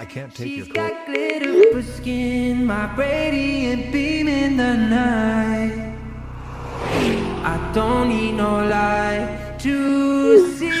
I can't take your coat. She's got glitter for skin, my radiant beam in the night. I don't need no light to see.